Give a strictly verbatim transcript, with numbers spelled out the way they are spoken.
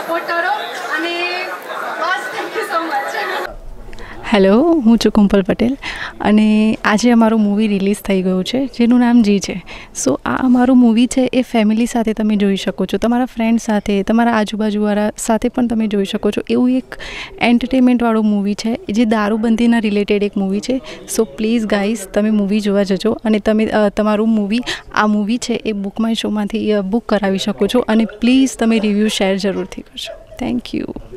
Support करो। Thank you so much. Hello, हूँ छू कुंपल पटेल अने आज अमरु मूवी रिलीज थी गयु है जेनु नाम जी है। सो so, आ अमरु मूवी है ये फेमिली साथ तमे जोई शको छो, तमारा फ्रेंड साथ, तमारा आजूबाजूवाळा साथ पण तमे जोई शको छो। एवुं एक एंटरटेनमेंट वाळो मूवी है जे दारूबंधीना रिलेटेड एक मूवी है। सो प्लीज गाइज तमे मूवी जोवा जजो अने तमे तमारू मूवी आ मूवी है ए बुक माय शो मांथी बुक करावी शको छो अने प्लीज तमे रिव्यू शेर जरूरथी करजो। Thank you.